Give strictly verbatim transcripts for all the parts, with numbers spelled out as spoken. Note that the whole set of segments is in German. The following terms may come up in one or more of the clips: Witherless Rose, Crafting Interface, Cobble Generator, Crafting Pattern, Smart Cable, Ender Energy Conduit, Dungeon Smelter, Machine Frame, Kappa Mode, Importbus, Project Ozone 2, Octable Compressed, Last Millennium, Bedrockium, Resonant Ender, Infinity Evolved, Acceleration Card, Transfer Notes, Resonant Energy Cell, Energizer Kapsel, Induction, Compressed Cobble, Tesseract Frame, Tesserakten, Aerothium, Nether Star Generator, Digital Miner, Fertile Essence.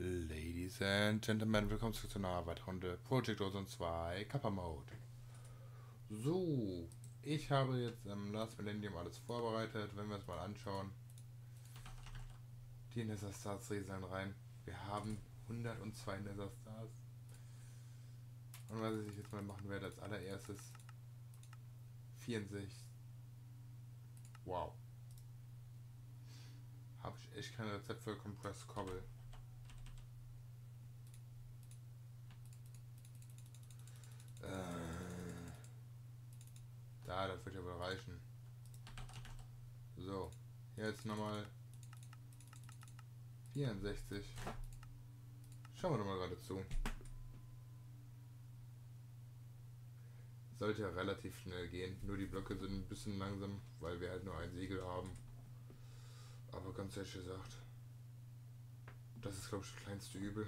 Ladies and Gentlemen, willkommen zurück zu einer weiteren Runde Project Ozone zwei Kappa Mode. So, ich habe jetzt im Last Millennium alles vorbereitet. Wenn wir uns mal anschauen, die Nether Star Reseln rein. Wir haben hundertzwei Nether Stars. Und was ich jetzt mal machen werde als allererstes, vierundsechzig. Wow. Habe ich echt kein Rezept für Compressed Cobble. Äh, da, das wird ja wohl reichen. So, jetzt nochmal vierundsechzig. Schauen wir nochmal gerade zu. Sollte ja relativ schnell gehen, nur die Blöcke sind ein bisschen langsam, weil wir halt nur ein Siegel haben. Aber ganz ehrlich gesagt, das ist glaube ich das kleinste Übel.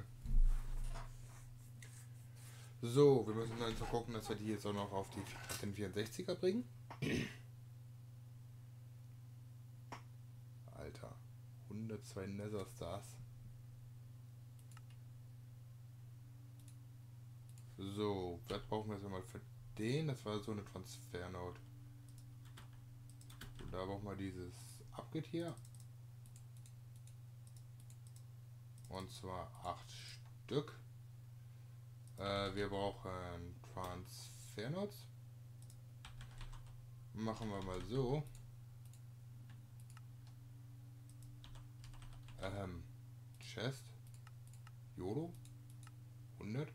So, wir müssen dann so gucken, dass wir die jetzt auch noch auf die, den vierundsechziger bringen. Alter, hundertzwei Nether Stars. So, das brauchen wir jetzt mal für den, das war so eine Transfer Note. Und da brauchen wir dieses Abgetier. Und zwar acht Stück. Äh, wir brauchen Transfer Notes. Machen wir mal so. Ähm, Chest. Jodo. hundert.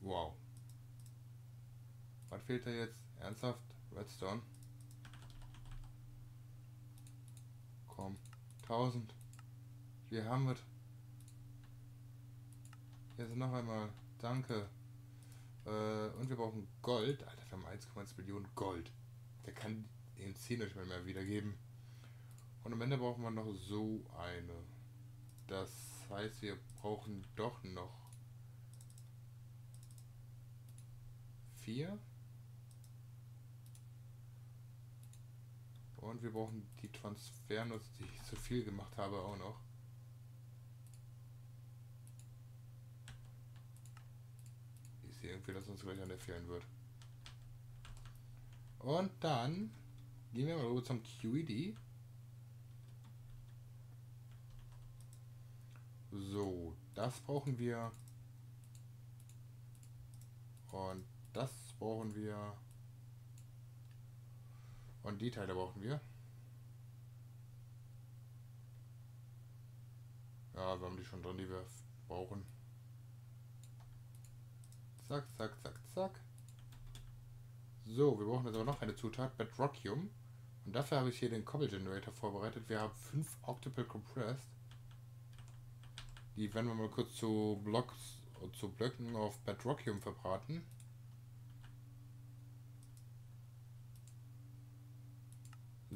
Wow. Was fehlt da jetzt? Ernsthaft? Redstone? Komm. tausend. Wir haben es. Jetzt noch einmal. Danke. Äh, und wir brauchen Gold. Alter, wir haben eins Komma eins Millionen Gold. Der kann den zehn euch mal wiedergeben. Und am Ende brauchen wir noch so eine. Das heißt, wir brauchen doch noch vier. Und wir brauchen die Transfernotes, die ich zu viel gemacht habe, auch noch. Ich sehe irgendwie, dass uns gleich an der fehlen wird. Und dann gehen wir mal rüber zum Q E D. So, das brauchen wir. Und das brauchen wir. Und die Teile brauchen wir. Ja, wir haben die schon drin, die wir brauchen. Zack, zack, zack, zack. So, wir brauchen jetzt aber noch eine Zutat, Bedrockium. Und dafür habe ich hier den Cobble Generator vorbereitet. Wir haben fünf Octable Compressed. Die werden wir mal kurz zu Blocks und zu Blöcken auf Bedrockium verbraten.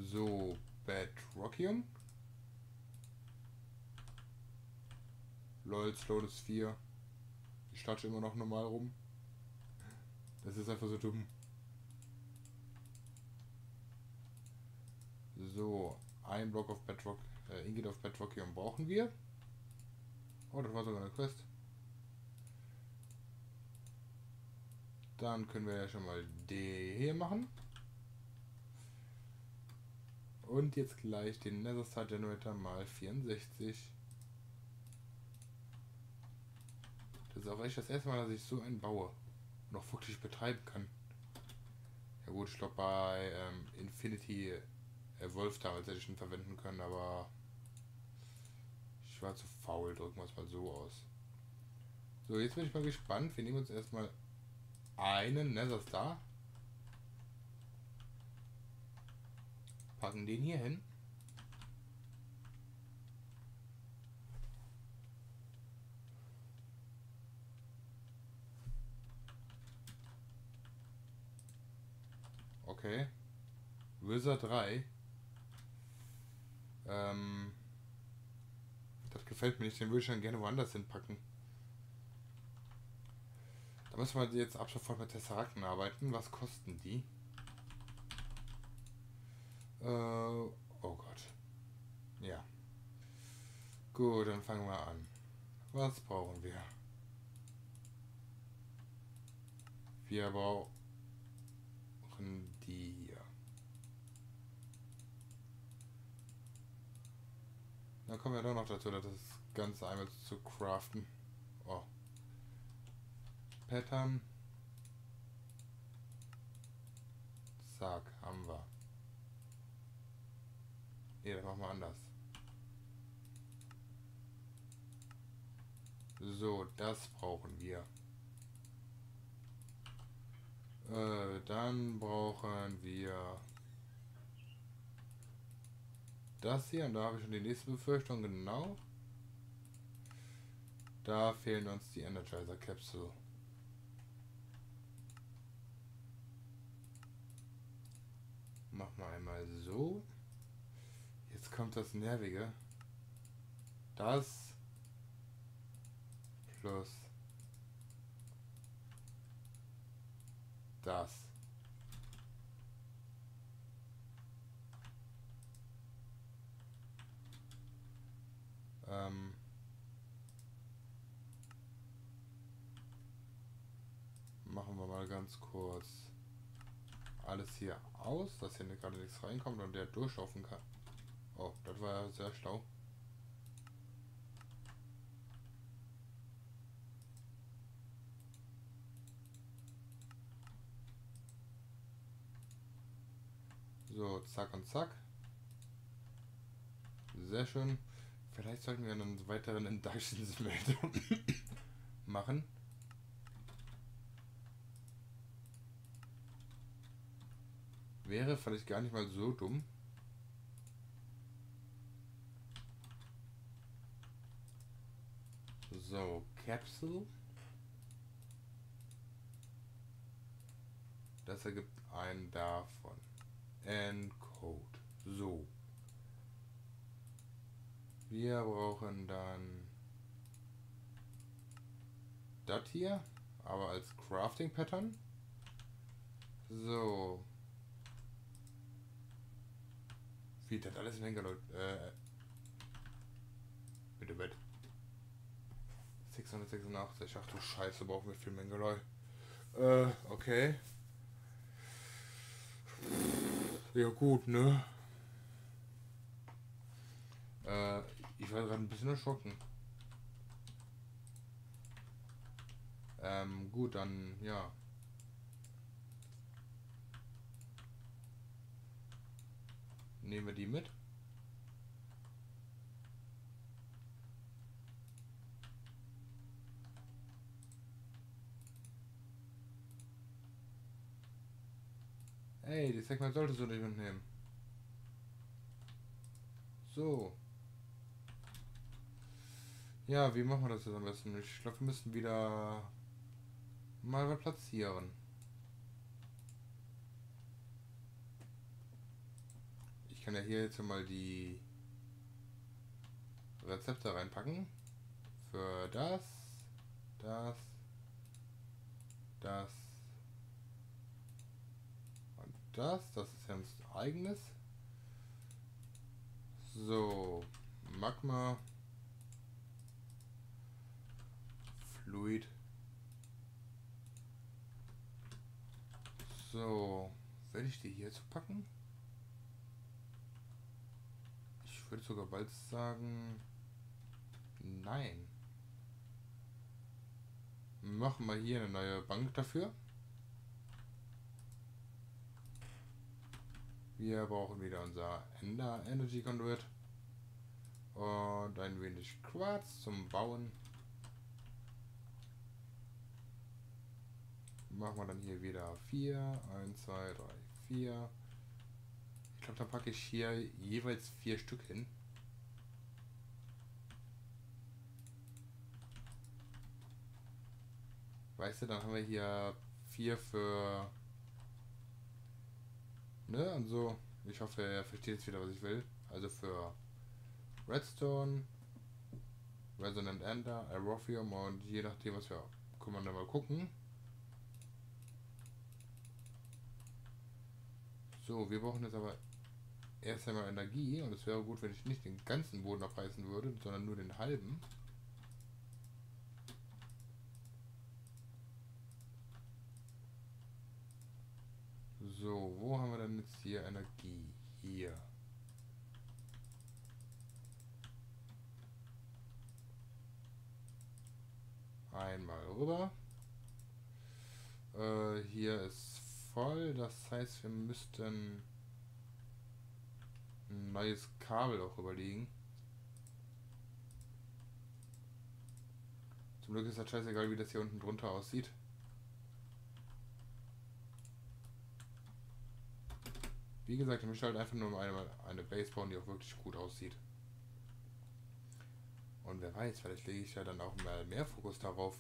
So, Bedrockium. Lol, Slow ist vier. Ich starte immer noch normal rum. Das ist einfach so dumm. So, ein Block auf Bedrock, äh, Ingot auf Bedrockium brauchen wir. Oh, das war sogar eine Quest. Dann können wir ja schon mal den hier machen. Und jetzt gleich den Nether Star Generator mal vierundsechzig. Das ist auch echt das erste Mal, dass ich so einen baue und auch wirklich betreiben kann. Ja gut, ich glaube bei ähm, Infinity Evolved damals hätte ich ihn verwenden können, aber ich war zu faul, drücken wir es mal so aus. So, jetzt bin ich mal gespannt. Wir nehmen uns erstmal einen Nether Star. Packen den hier hin. Okay. Wizard drei. Ähm, das gefällt mir nicht. Den würde ich dann gerne woanders hinpacken. Da müssen wir jetzt ab sofort mit Tesserakten arbeiten. Was kosten die? Oh Gott. Gut, dann fangen wir an. Was brauchen wir? Wir brauchen die hier. Dann kommen wir doch noch dazu, das Ganze einmal zu craften. Oh. Pattern. Zack, haben wir. Ne, das machen wir anders. So, das brauchen wir. Äh, dann brauchen wir das hier. Und da habe ich schon die nächste Befürchtung, genau. Da fehlen uns die Energizer Kapsel. Machen wir einmal so. Jetzt kommt das Nervige. Das plus das. Ähm. Machen wir mal ganz kurz alles hier aus, dass hier gerade nichts reinkommt und der durchlaufen kann. Oh, das war ja sehr schlau. So, zack und zack. Sehr schön. Vielleicht sollten wir einen weiteren Induction Smelter machen. Wäre vielleicht gar nicht mal so dumm. So, Kapsel. Das ergibt einen davon. Encode. So. Wir brauchen dann das hier, aber als Crafting Pattern. So. Wie das alles im Henker, Leute. Äh. Bitte, bitte. sechshundertsechsundachtzig. Ach du Scheiße, brauchen wir viel Mengelei. Äh, okay. Ja gut, ne? Äh, ich war gerade ein bisschen erschrocken. Ähm, gut, dann, ja. Nehmen wir die mit. Hey, das Segment solltest du nicht mitnehmen. So. Ja, wie machen wir das jetzt am besten? Ich glaube, wir müssen wieder mal was platzieren. Ich kann ja hier jetzt mal die Rezepte reinpacken. Für das, das, das. Das, das ist ja ein eigenes. So, Magma, Fluid. So, werde ich die hier zu packen? Ich würde sogar bald sagen, nein. Machen wir hier eine neue Bank dafür. Wir brauchen wieder unser Ender Energy Conduit und ein wenig Quarz zum Bauen. Machen wir dann hier wieder vier, eins, zwei, drei, vier. Ich glaube, da packe ich hier jeweils vier Stück hin. Weißt du, dann haben wir hier vier für... Ne, und so, ich hoffe, er versteht jetzt wieder, was ich will. Also für Redstone, Resonant Ender, Aerothium und je nachdem, was wir können wir da mal gucken. So, wir brauchen jetzt aber erst einmal Energie und es wäre gut, wenn ich nicht den ganzen Boden abreißen würde, sondern nur den halben. So, wo haben wir denn jetzt hier Energie? Hier. Einmal rüber. Äh, hier ist voll, das heißt, wir müssten ein neues Kabel auch überlegen. Zum Glück ist das scheißegal, wie das hier unten drunter aussieht. Wie gesagt, ich möchte halt einfach nur einmal eine Base bauen, die auch wirklich gut aussieht. Und wer weiß, vielleicht lege ich ja dann auch mal mehr Fokus darauf.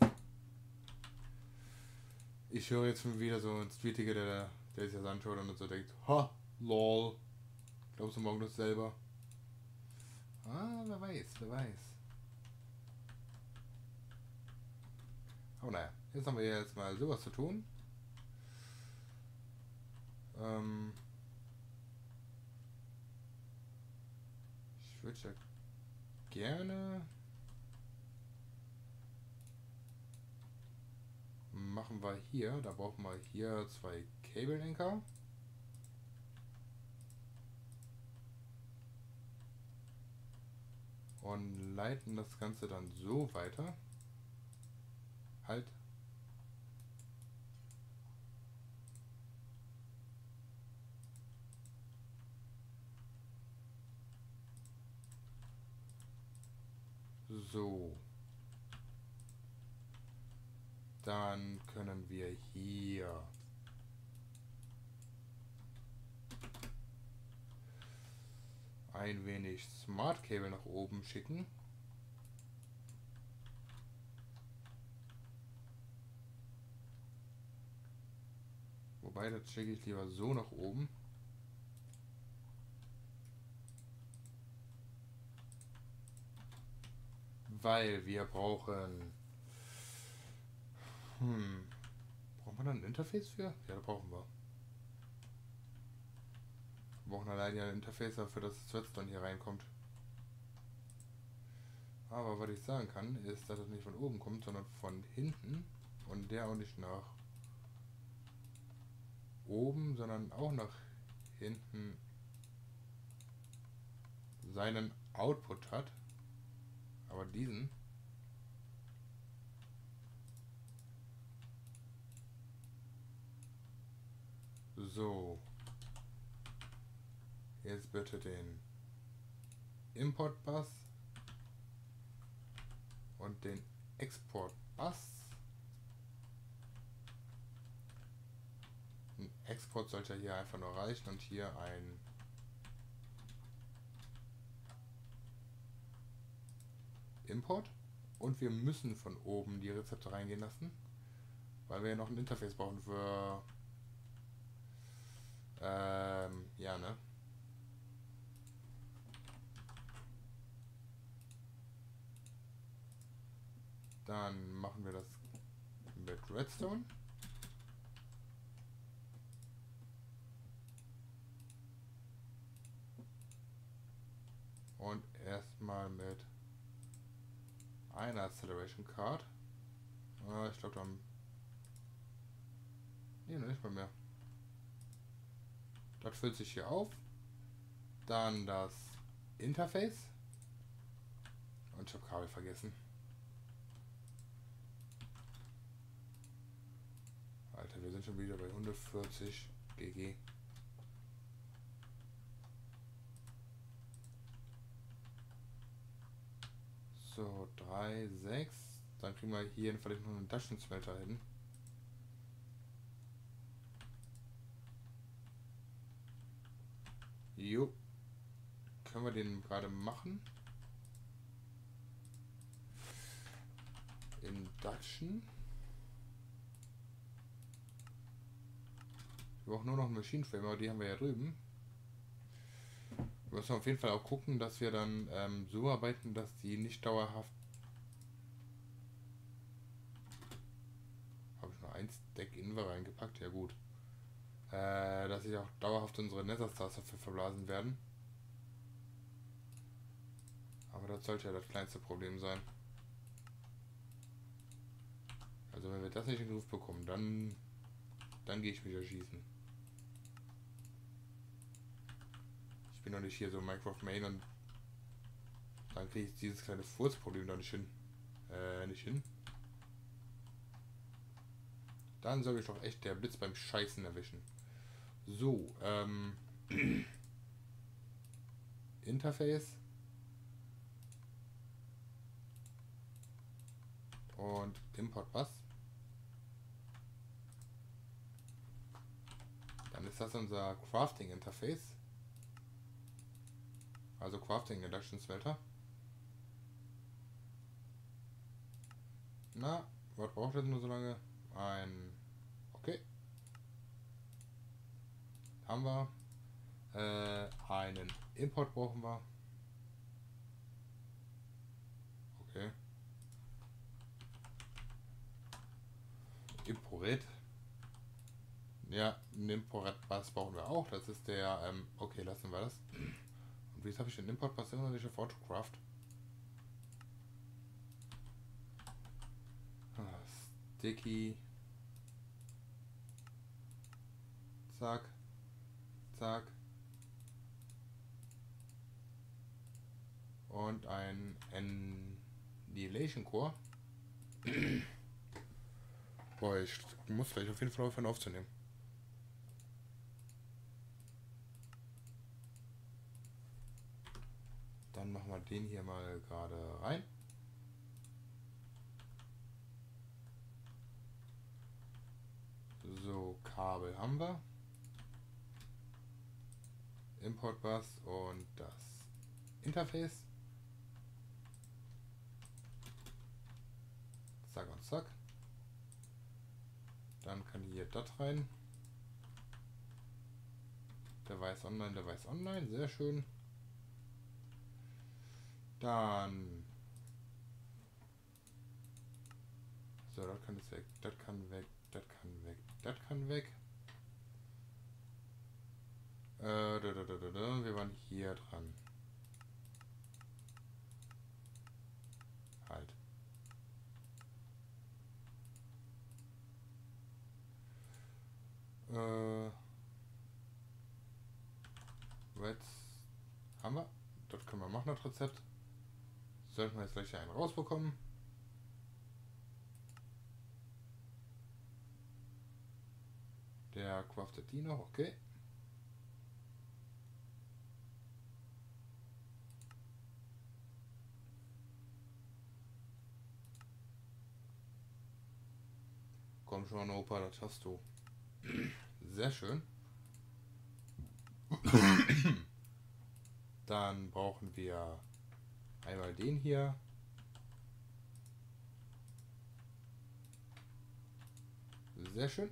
Ich höre jetzt schon wieder so ein Tweetiger, der, der sich das anschaut und so denkt, ha, lol. Glaubst du morgen das selber? Ah, wer weiß, wer weiß. Aber naja, jetzt haben wir ja jetzt mal sowas zu tun. Ähm... Ich würde ja gerne machen wir hier, da brauchen wir hier zwei Cable Anchor. Und leiten das Ganze dann so weiter. Halt. So, dann können wir hier ein wenig Smart Cable nach oben schicken. Wobei, das schicke ich lieber so nach oben. Weil wir brauchen... Hm... Brauchen wir da ein Interface für? Ja, da brauchen wir. Wir brauchen allein ja ein Interface dafür, dass das Redstone hier reinkommt. Aber was ich sagen kann, ist, dass es nicht von oben kommt, sondern von hinten. Und der auch nicht nach oben, sondern auch nach hinten seinen Output hat. Aber diesen so, jetzt bitte den Importbus und den Exportbus. Ein Export sollte hier einfach nur reichen und hier ein Import, und wir müssen von oben die Rezepte reingehen lassen, weil wir ja noch ein Interface brauchen für ähm, ja, ne? Dann machen wir das mit Redstone. Und erstmal mit eine Acceleration Card. Ah, ich glaube, dann. Ne, noch nicht mal mehr. Das füllt sich hier auf. Dann das Interface. Und ich habe Kabel vergessen. Alter, wir sind schon wieder bei hundertvierzig G G. So, drei, sechs. Dann kriegen wir hier vielleicht noch einen Dungeon Smelter hin. Jo. Können wir den gerade machen? Induction. Wir brauchen nur noch einen Machine Frame, aber die haben wir ja drüben. Wir müssen auf jeden Fall auch gucken, dass wir dann ähm, so arbeiten, dass die nicht dauerhaft... Habe ich nur ein Stack Inver reingepackt? Ja gut. Äh, dass sich auch dauerhaft unsere Nether Stars dafür verblasen werden. Das sollte ja das kleinste Problem sein. Also wenn wir das nicht in den Griff bekommen, dann, dann gehe ich wieder schießen. Ich bin noch nicht hier so Minecraft-Main und dann kriege ich dieses kleine Furzproblem da nicht hin. Äh, nicht hin. Dann soll ich doch echt der Blitz beim Scheißen erwischen. So, ähm... Interface. Und Importbus. Dann ist das unser Crafting Interface. Also Crafting Induction Smelter. Na, was braucht das nur so lange? Ein... Okay. Haben wir. Äh, einen Import brauchen wir. Okay. Import. Ja, ein Importbus brauchen wir auch. Das ist der, ähm, okay, lassen wir das. Und wie habe ich den Importbus immer noch nicht sofort Craft? Ah, Sticky. Zack. Zack. Und ein Annihilation Core. Boah, ich muss gleich auf jeden Fall aufhören aufzunehmen. Dann machen wir den hier mal gerade rein. So, Kabel haben wir. Importbus und das Interface. Zack und zack. Dann kann hier das rein. Der weiß online, der weiß online. Sehr schön. Dann. So, das kann jetzt weg. Das kann weg. Das kann weg. Das kann weg. Äh, da, da, da, da, da. Wir waren hier dran. Halt. Äh, jetzt haben wir. Dort können wir machen das Rezept. Sollten wir jetzt gleich einen rausbekommen. Der craftet die noch, okay. Komm schon, Opa, das schaffst du. Sehr schön. Dann brauchen wir einmal den hier. Sehr schön.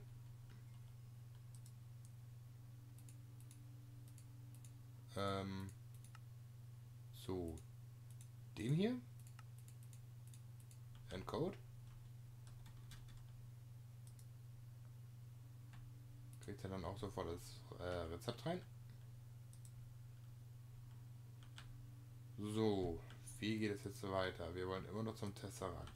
Ähm, so, den hier. Encode. Kriegt er dann auch sofort das äh, Rezept rein. So, wie geht es jetzt weiter? Wir wollen immer noch zum Tesseract.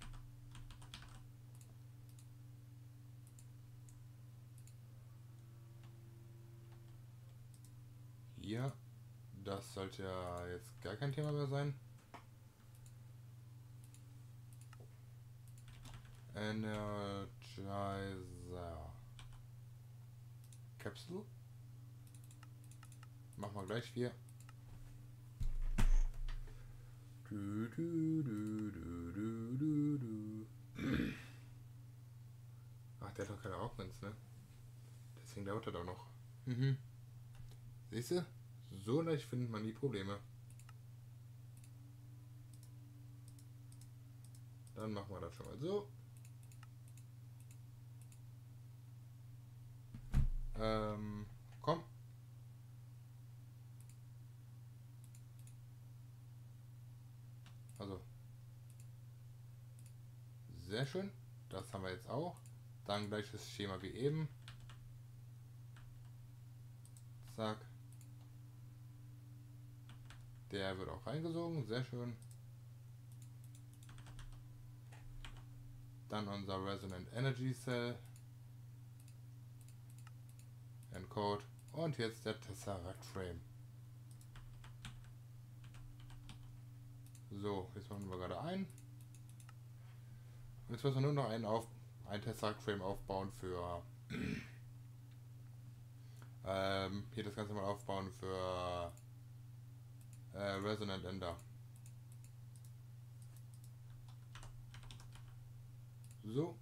Hier, das sollte ja jetzt gar kein Thema mehr sein. Energizer Kapsel. Machen wir gleich vier. Du, du, du, du, du, du. Ach, der hat doch keine Augments, ne? Deswegen dauert er doch noch. Mhm. Siehst du? So leicht findet man die Probleme. Dann machen wir das schon mal so. Ähm, komm. Also, sehr schön. Das haben wir jetzt auch. Dann gleiches Schema wie eben. Zack. Der wird auch reingesogen. Sehr schön. Dann unser Resonant Energy Cell. Encode. Und jetzt der Tesseract Frame. So, jetzt machen wir gerade ein. Jetzt müssen wir nur noch einen, auf, einen Tesseract Frame aufbauen für... ähm, hier das Ganze mal aufbauen für... Äh, Resonant Ender. So.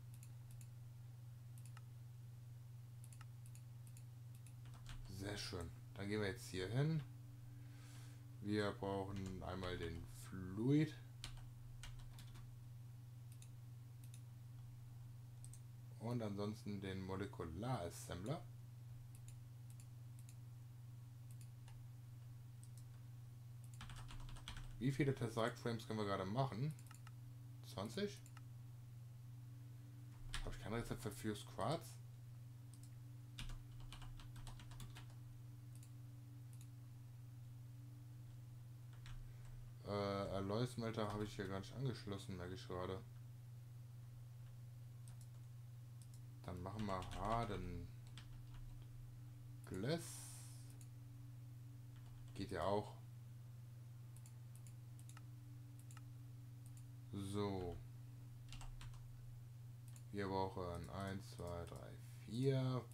Sehr schön. Dann gehen wir jetzt hier hin. Wir brauchen einmal den Fluid. Und ansonsten den Molekular-Assembler. Wie viele Tesseract-Frames können wir gerade machen? zwanzig? Habe ich kein Rezept für Fused Quartz? Äh, Alloy Smelter habe ich hier gar nicht angeschlossen, merke ich gerade. Dann machen wir Harden Glass. Geht ja auch. So. Wir brauchen eins, zwei, drei, vier.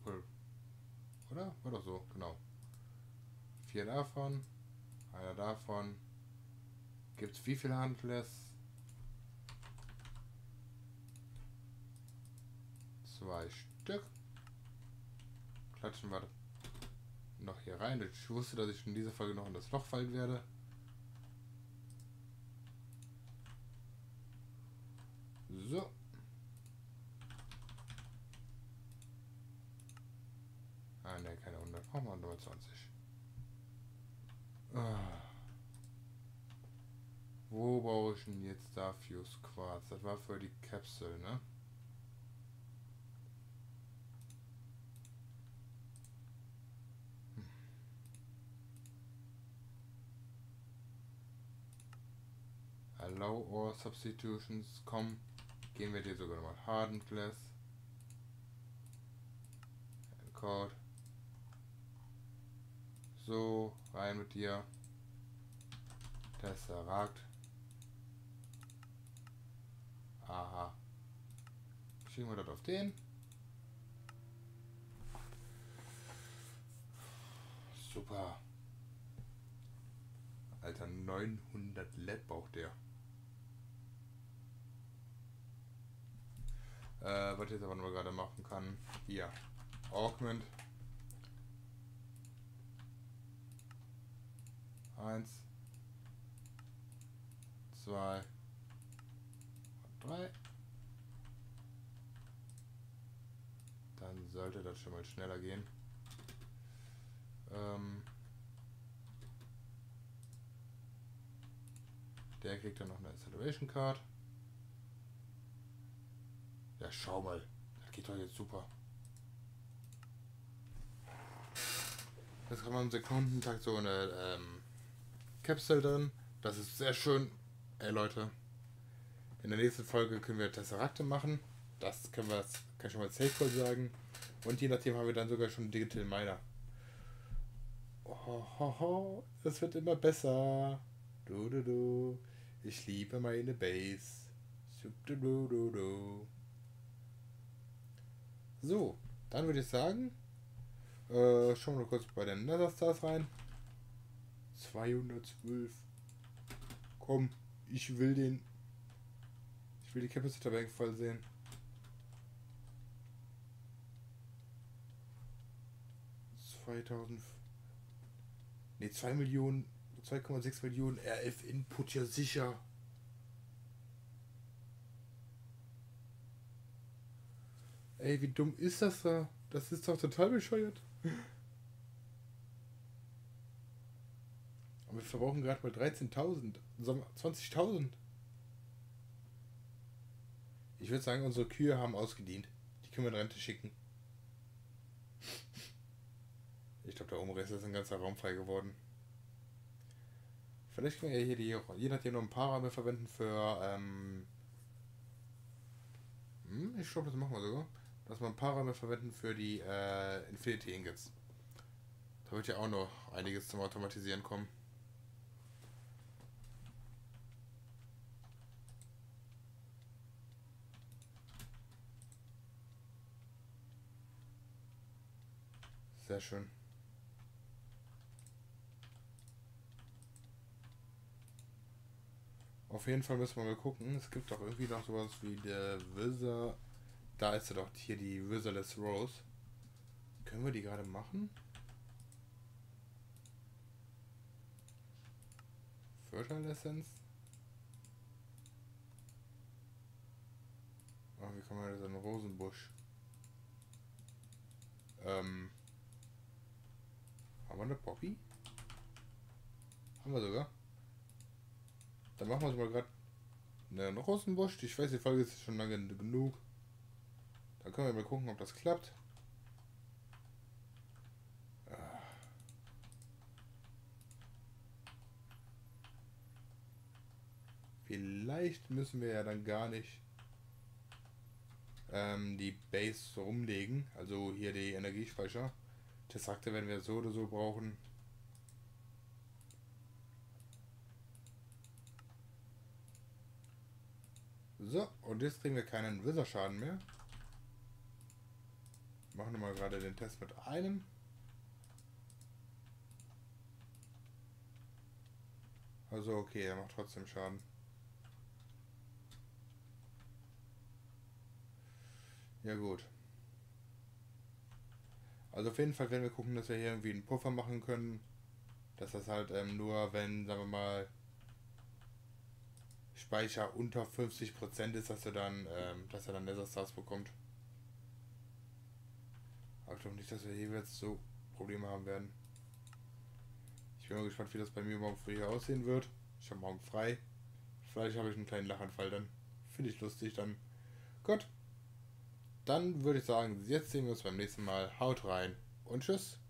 Oder? War doch so, genau. vier davon. Einer davon. Gibt's wie viel Handless? Zwei Stück. Klatschen wir noch hier rein. Ich wusste, dass ich in dieser Folge noch in das Loch fallen werde. So. Ah, ne, keine hundert. Brauchen wir nur zwanzig. Ah. Wo brauche ich denn jetzt da Fused Quartz? Das war für die Kapsel, ne? Hm. Allow all substitutions. Komm, gehen wir dir sogar nochmal. Hardened Glass. Encode. So, rein mit dir. Tesseract. Aha. Schieben wir das auf den. Super. Alter, neunhundert L E D braucht der. Äh, was ich jetzt aber nur gerade machen kann. Hier. Augment. Eins. Zwei. drei. Dann sollte das schon mal schneller gehen. Ähm Der kriegt dann noch eine Acceleration Card. Ja, schau mal. Das geht doch jetzt super. Jetzt kann man im Sekundentakt so eine ähm, Kapsel drin. Das ist sehr schön. Ey Leute. In der nächsten Folge können wir Tesserakten machen. Das können wir, kann ich schon mal safe sagen. Und je nachdem haben wir dann sogar schon Digital Miner. Ohoho, das wird immer besser. Du, du, du. Ich liebe meine Base. Du, du, du, du. So, dann würde ich sagen, äh, schauen wir kurz bei den Nether Stars rein. zweihundertzwölf. Komm, ich will den... Ich will die Capacitor Bank voll sehen. zweitausend. Ne, zwei Millionen. zwei Komma sechs Millionen R F Input, ja sicher. Ey, wie dumm ist das da? Das ist doch total bescheuert. Aber wir verbrauchen gerade mal dreizehntausend. zwanzigtausend. Ich würde sagen, unsere Kühe haben ausgedient. Die können wir in Rente schicken. Ich glaube, da oben ist ein ganzer Raum frei geworden. Vielleicht können wir hier die, je nachdem noch ein paar Räume verwenden für ähm, Hm, ich glaube, das machen wir sogar. Dass wir ein paar Räume verwenden für die äh, Infinity Ingots. Da wird ja auch noch einiges zum Automatisieren kommen. Sehr schön. Auf jeden Fall müssen wir mal gucken. Es gibt doch irgendwie noch sowas wie der Wither. Da ist ja doch hier die Witherless Rose. Können wir die gerade machen? Fertile Essence? Oh, wie kommen wir da so einen Rosenbusch? Ähm. Haben wir eine Poppy? Haben wir sogar. Dann machen wir es mal gerade einen Rosenbusch. Ich weiß, die Folge ist schon lange genug. Dann können wir mal gucken, ob das klappt. Vielleicht müssen wir ja dann gar nicht ähm, die Base so rumlegen. Also hier die Energiespeicher. Tesserakten werden wir so oder so brauchen. So, und jetzt kriegen wir keinen Wither-Schaden mehr. Machen wir mal gerade den Test mit einem. Also okay, er macht trotzdem Schaden. Ja gut. Also auf jeden Fall werden wir gucken, dass wir hier irgendwie einen Puffer machen können. Dass das halt ähm, nur, wenn, sagen wir mal, Speicher unter fünfzig Prozent ist, dass er dann, ähm, dass er dann Nether Stars bekommt. Aber ich glaube nicht, dass wir jeweils so Probleme haben werden. Ich bin mal gespannt, wie das bei mir morgen früh aussehen wird. Ich habe morgen frei. Vielleicht habe ich einen kleinen Lachanfall dann. Finde ich lustig dann. Gut. Dann würde ich sagen, jetzt sehen wir uns beim nächsten Mal. Haut rein und tschüss.